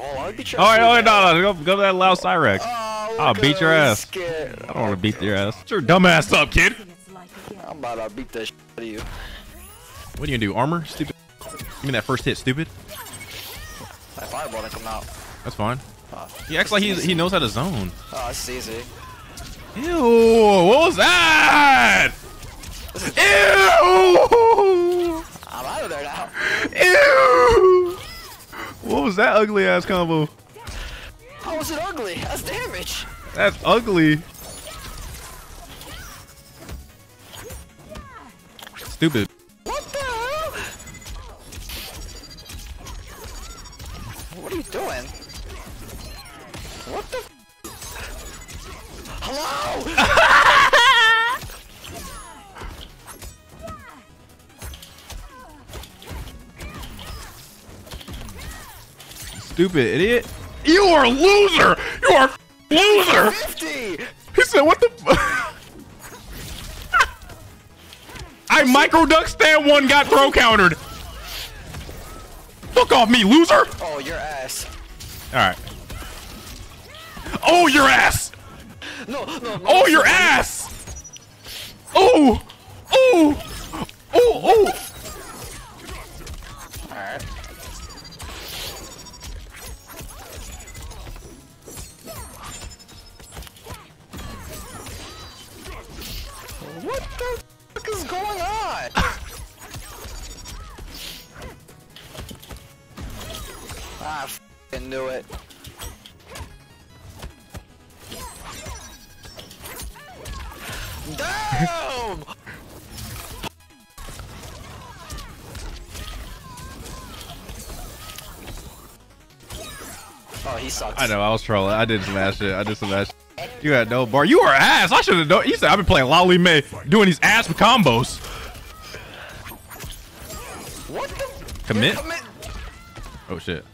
I'll beat your ass. Alright, go to that loud Cyrax. I'll beat your ass. Scared. I don't want to beat your ass. Get your dumb ass up, kid. I'm about to beat the shit out of you. What do you do, armor? Stupid. You mean that first hit, stupid? That fireball didn't come out. That's fine. He acts like he knows how to zone. Oh, it's easy. Ew, what was that? Ew! I'm out of there now. Ew! What was that ugly ass combo? How was it ugly? That's damage. That's ugly. Stupid. What the hell? What are you doing? What the f? Hello? Stupid idiot. You are a loser! You are a loser! 50. He said, what the f? I micro duck stand one, got throw countered. Fuck off me, loser! Oh, your ass. Alright. Oh, your ass! No. Oh, your ass! Oh! Oh! Oh! Oh! Alright. What the fuck is going on? I fucking knew it. Damn! Oh, he sucks. I know, I was trolling. I did some ass shit. You had no bar. You are ass. I should have known. You said I've been playing Lali May doing these ass combos. What the? Commit? Oh, shit.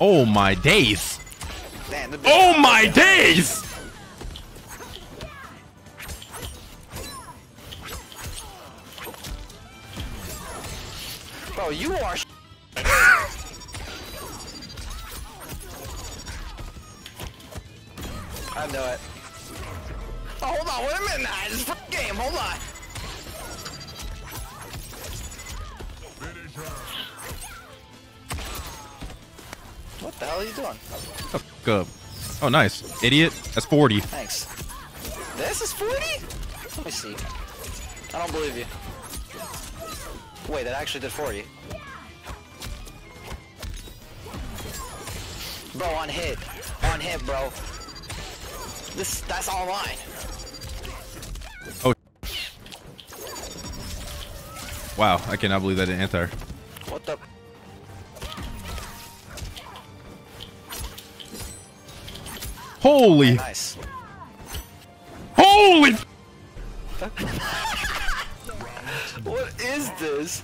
Oh, my days. Damn, oh, my days. Bro, you are. I know it. Oh, hold on, wait a minute now. This is a freaking game, hold on. What the hell are you doing? Oh, good. Oh, nice. Idiot. That's 40. Thanks. This is 40? Let me see. I don't believe you. Wait, that actually did 40. Bro, on hit. On hit, bro. That's all mine. Oh. Wow, I cannot believe that didn't enter. What the? Holy. Oh, nice. Holy. What is this?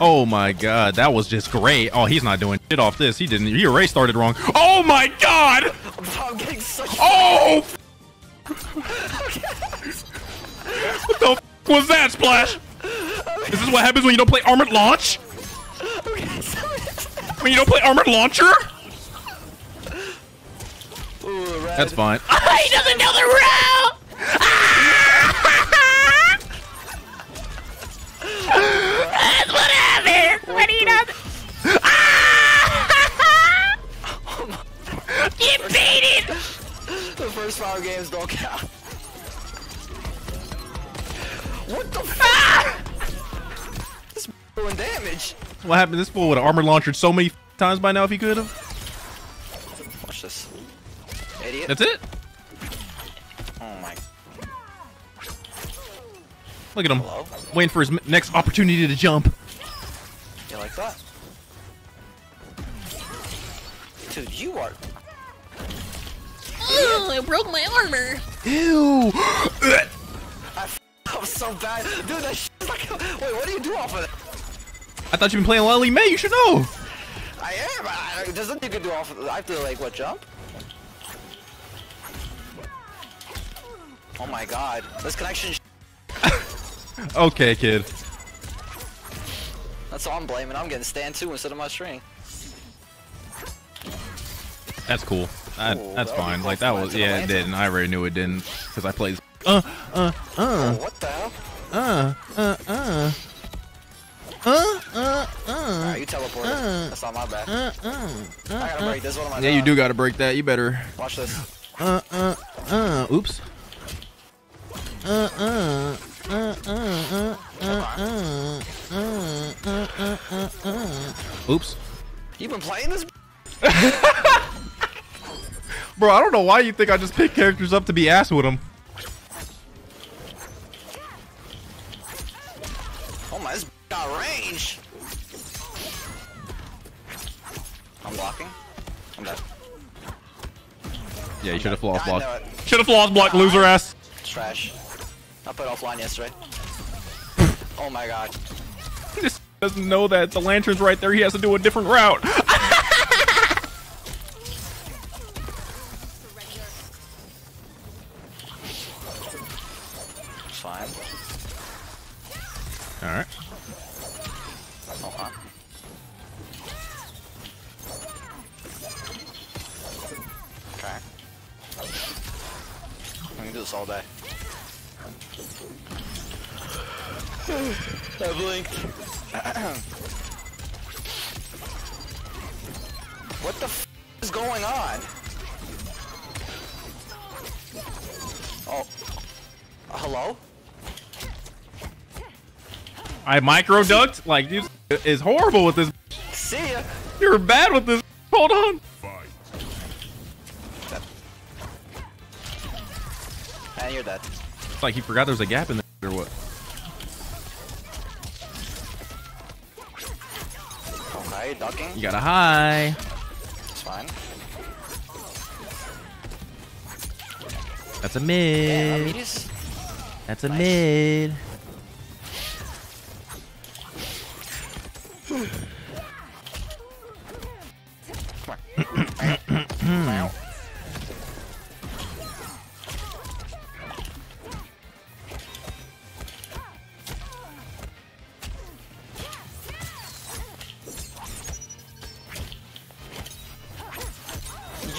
Oh my god, that was just great. Oh, he's not doing shit off this. He didn't. He already started wrong. Oh my god! I'm getting such. Oh! What the f was that, Splash? This is what happens when you don't play Armored Launch? When you don't play Armored Launcher? Ooh, that's fine. Oh, he doesn't know the route! That's what happened! What do you know? You beat it! The first 5 games don't count. What the fuck? This doing damage. What happened? This fool would have armor launched so many times by now if he could have. Watch this. Idiot. That's it? Oh my. Look at him. Hello? Waiting for his next opportunity to jump. You like that? Dude, you are. Ew, I broke my armor. Ew. I'm so bad. Dude, that shit's like. Wait, what do you do off of that? I thought you've been playing Lali May. You should know. I am. There's nothing you can do off of that. I have to, like, what, jump? Oh my god. This connection. Okay, kid. That's all I'm blaming. I'm getting stand 2 instead of my string. That's cool. That's fine. Like that was, yeah, it did, and I already knew it didn't because I played. What the hell? You teleported. That's not my bad. I gotta break this. What am I doing? Yeah, you do gotta break that. You better. Watch this. Oops. Oops. You been playing this? Bro, I don't know why you think I just pick characters up to be ass with them. Oh my, this got range. I'm blocking. I'm dead. Yeah, you should have floss blocked. Should have floss blocked, loser ass. Trash. I put offline yesterday. Oh my god. He just doesn't know that the lantern's right there. He has to do a different route. Fine. Alright. Okay. I can do this all day. That blink. What the f is going on? Oh. Hello? I micro ducked? Like, dude is horrible with this. See ya. You're bad with this. Hold on. Dead. And you're dead. It's like he forgot there's a gap in there or what? Okay, ducking. You got a high. It's fine. That's a mid. Yeah, that's a nice. Mid. Come on.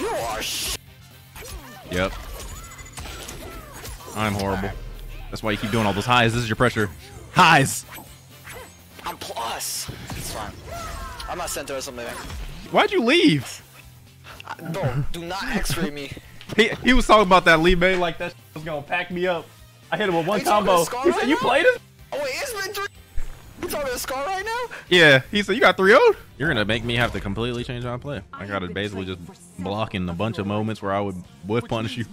You are sh. Yep. I'm horrible. That's why you keep doing all those highs. This is your pressure. Highs. I'm plus. It's fine. I'm not center or something. Why'd you leave? No, do not X-ray me. He was talking about that Li Mei like that was gonna pack me up. I hit him with one combo. He said, "You played him?" Oh wait, it's been 3. You talking to Scar right now? Yeah. He said, "You got 3-0'd." You're gonna make me have to completely change my play. I gotta basically just block in a bunch of moments where I would whiff punish you.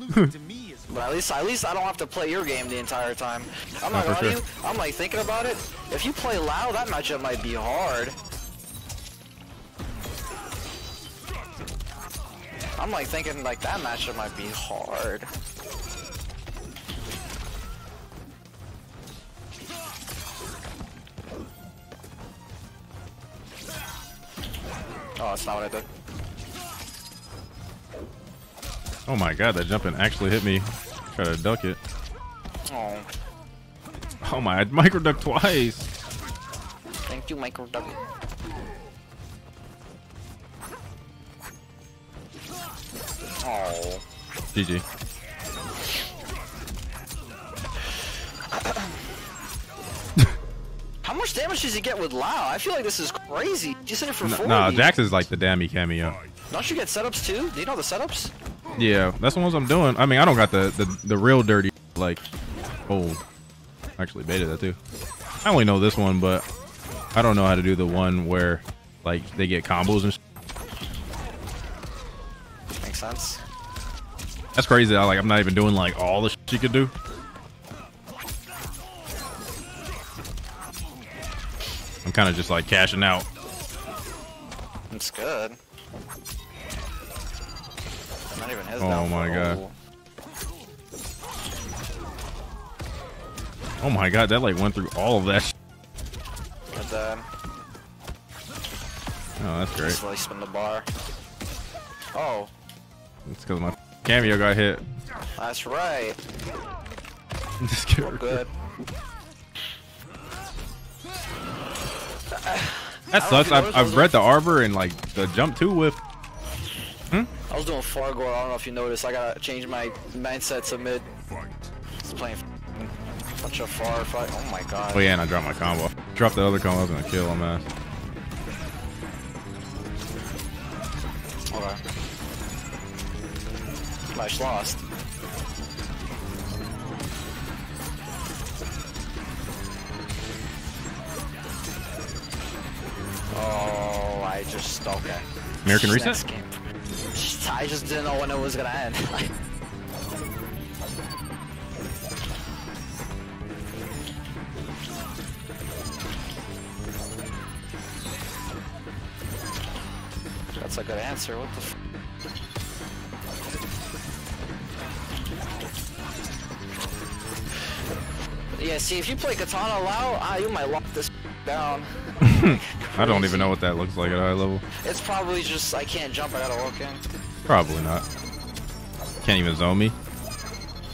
But at least I don't have to play your game the entire time. I'm not gonna lie to you. I'm like thinking about it. If you play Lao, that matchup might be hard. I'm like thinking like that matchup might be hard. Oh, that's not what I did. Oh my god, that jumping actually hit me. Try to duck it. Oh. Oh my, I micro ducked twice. Thank you, micro duck. Oh. GG. How much damage does he get with Lao? I feel like this is crazy. You said it for 40. Nah, Jax is like the dammy cameo. Don't you get setups too? Do you know the setups? Yeah, that's the ones I'm doing. I mean, I don't got the real dirty, like, old. I actually baited that too. I only know this one, but I don't know how to do the one where, like, they get combos and shit. Makes sense. That's crazy. I, like, I'm not even doing, like, all the shit you could do. I'm kind of just, like, cashing out. That's good. Not even his downfall. My god. Oh my god, that like went through all of that. Oh, that's great. Just really spin the bar. Oh. It's because my cameo got hit. That's right. Just get good. That sucks. I've read the arbor and like the jump 2 whiff. I was doing Fargo, I don't know if you noticed. I gotta change my mindset to mid. Just playing such a far fight. Oh my god. Oh yeah, and I dropped my combo. Dropped the other combo, I was gonna kill him, man. Okay. Flash lost. Oh, I just, okay. American reset? I just didn't know when it was gonna end. That's a good answer, what the f. Yeah, see, if you play Katana Lao, you might lock this down. I don't even know what that looks like at high level. It's probably just I can't jump, I gotta walk in. Probably not. Can't even zone me.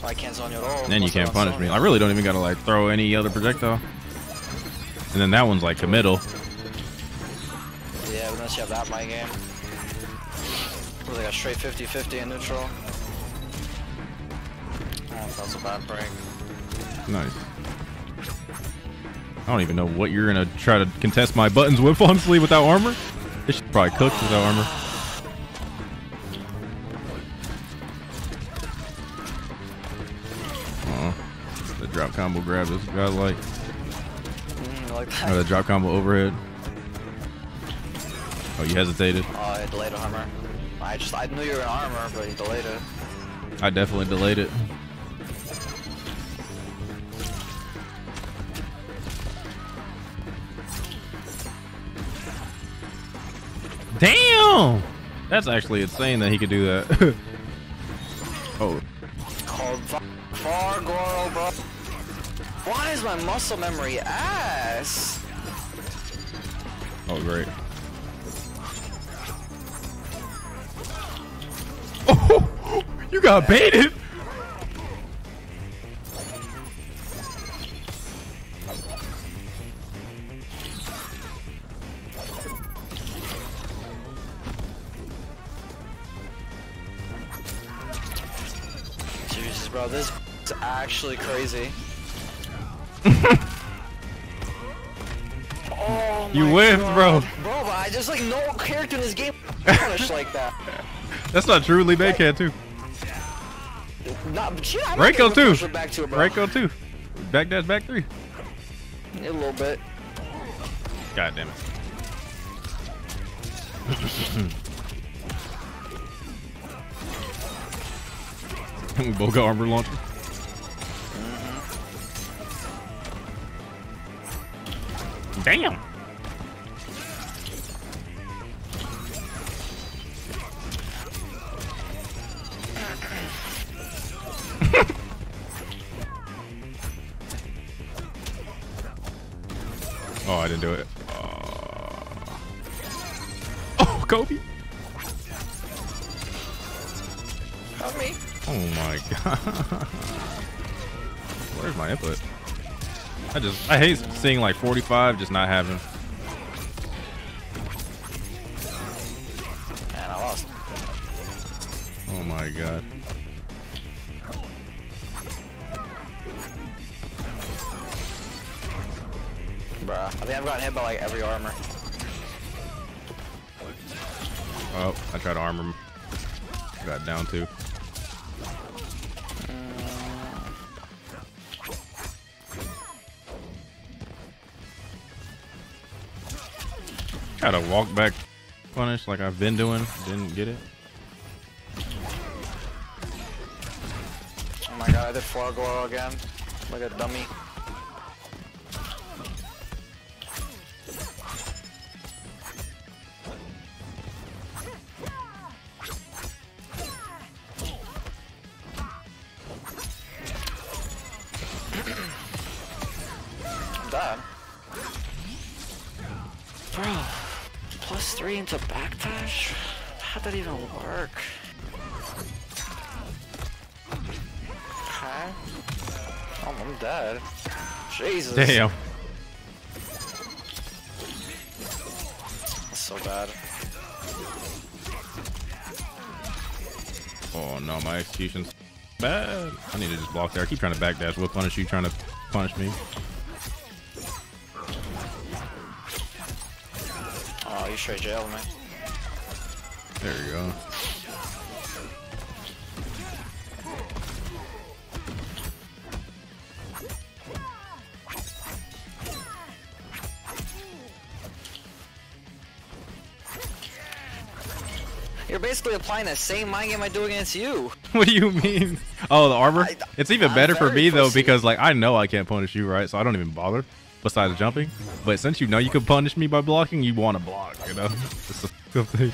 I can't zone you at all. And then you can't punish me. I really don't even gotta like throw any other projectile. And then that one's like committal. Yeah, unless you have that in my game. It was like a straight 50-50 in neutral. Oh, that was a bad break. Nice. I don't even know what you're gonna try to contest my buttons with, honestly, without armor. This shit's probably cooked without armor. Uh-oh. The drop combo grab this guy like. Or the drop combo overhead. Oh, you hesitated. Oh, I delayed armor. I knew you were in armor, but you delayed it. I definitely delayed it. Damn! That's actually insane that he could do that. Oh. Fargo, bro. Why is my muscle memory ass? Oh, great. Oh! You got baited! Bro, this is actually crazy. Oh you whiffed, bro. Bro, but I just like no character in this game punish like that. That's not true. Li Mei can too. Reiko too. Reiko too. Back dash, back three. A little bit. God damn it. We both got armor launcher. Damn! Oh, I didn't do it. Oh, Kobe! Help me. Oh my god. Where's my input? I hate seeing like 45 just not having. Man, I lost. Oh my god. Bruh, I think I've gotten hit by like every armor. Oh, I tried to armor him. Got down too. Gotta walk back punish like I've been doing. Didn't get it. Oh my god, I did Fargo again. Like a dummy. Dad. Bro. Plus three into backdash? How'd that even work? Huh? Oh, I'm dead. Jesus. Damn. That's so bad. Oh no, my execution's bad. I need to just block there. I keep trying to backdash. We'll punish you trying to punish me. Oh, you straight jail, man. There you go. You're basically applying the same mind game I do against you. What do you mean? Oh, the armor? It's even better for me, though, because, like, I know I can't punish you, right? So I don't even bother, besides jumping. But since you know you can punish me by blocking, you want to block, you know? It's a good thing.